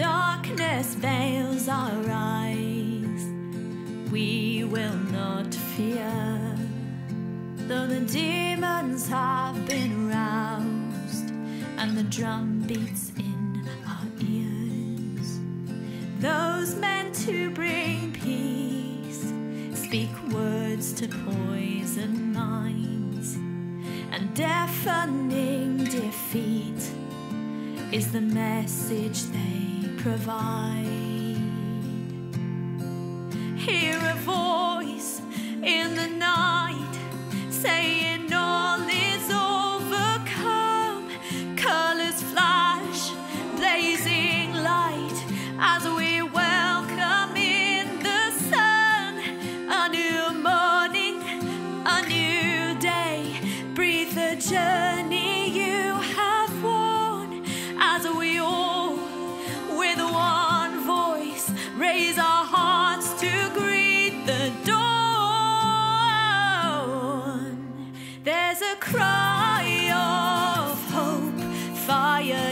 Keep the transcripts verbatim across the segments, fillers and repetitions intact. darkness veils our eyes, we will not fear. Though the demons have been roused and the drum beats in our ears, those meant to bring peace speak words to poison minds, and deafening defeat is the message they provide. Hear a voice in the night saying all is overcome. Colors flash, blazing light as we welcome in the sun. A new morning, a new day. Breathe the journey.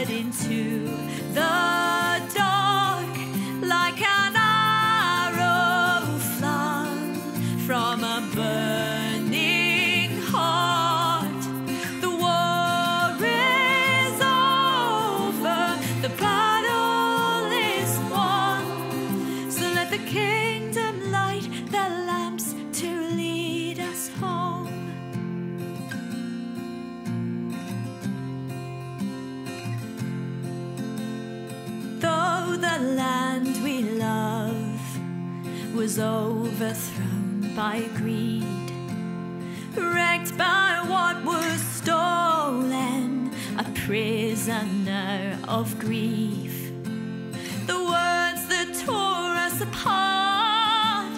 Into the dark, like an arrow flung from a burning heart. The war is over, the battle is won. So let the kingdom light their lamps to lead us home. The land we love was overthrown by greed, wrecked by what was stolen, a prisoner of grief. The words that tore us apart,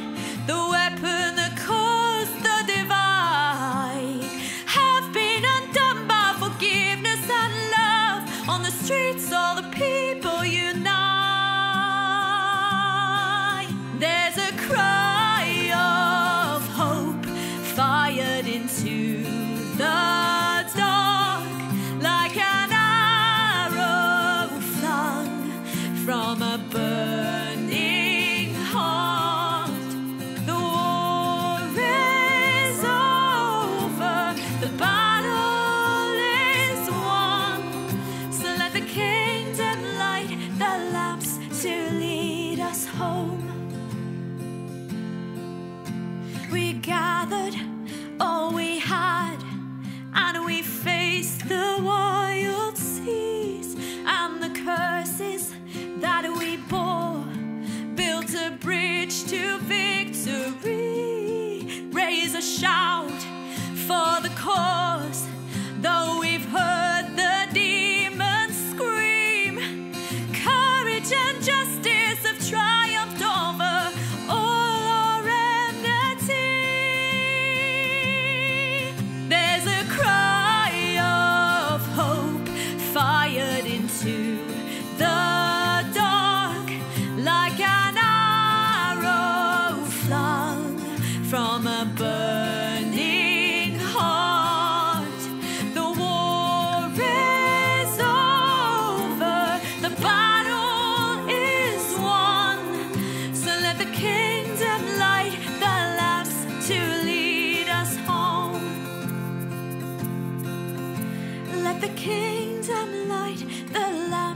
the weapon that caused the divide, have been undone by forgiveness and love. On the streets all the people unite. Into the dark, like an arrow flung from a burning heart. The war is over, the battle is won. So let the kingdom light the lamps to lead us home. We gathered all we had, and we faced the wild seas, and the curses that we bore built a bridge to victory. Raise a shout for the cause, though we've heard the demons scream. Courage and justice have triumphed over all our enmity. Into the dark, like an arrow flung from a burning heart. The war is over, the battle is won. So let the kingdom light the lamps to lead us home. Let the kingdom light the light.